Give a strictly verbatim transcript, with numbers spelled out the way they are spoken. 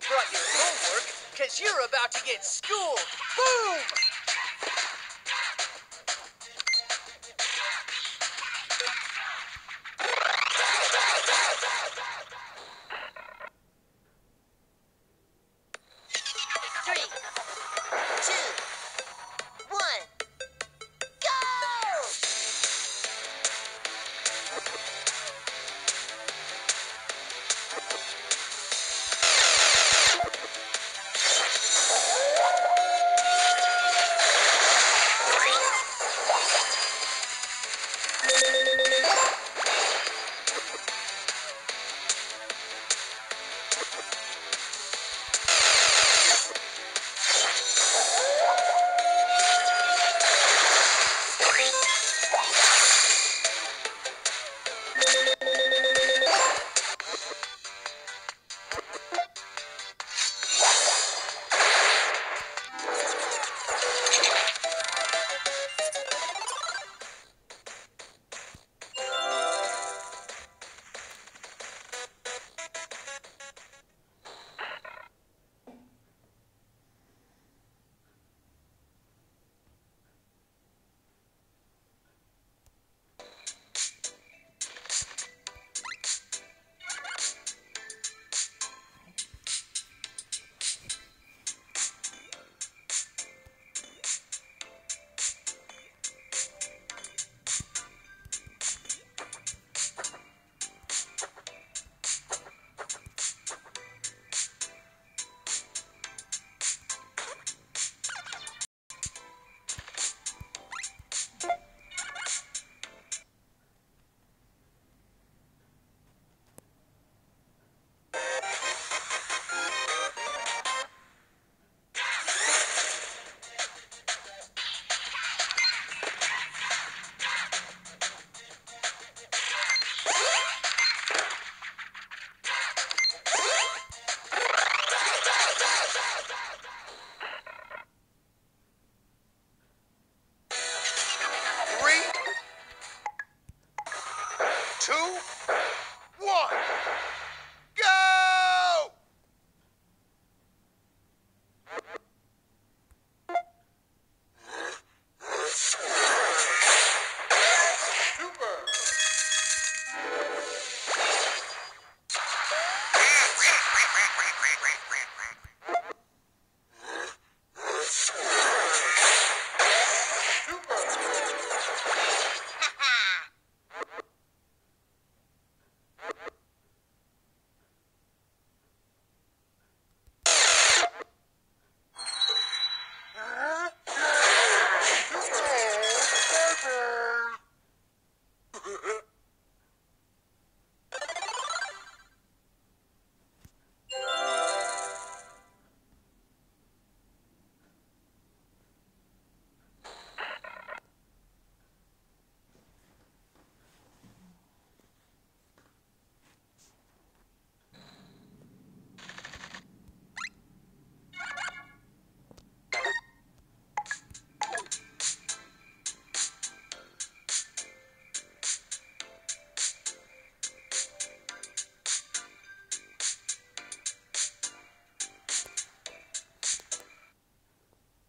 you brought your homework, because you're about to get schooled. Boom!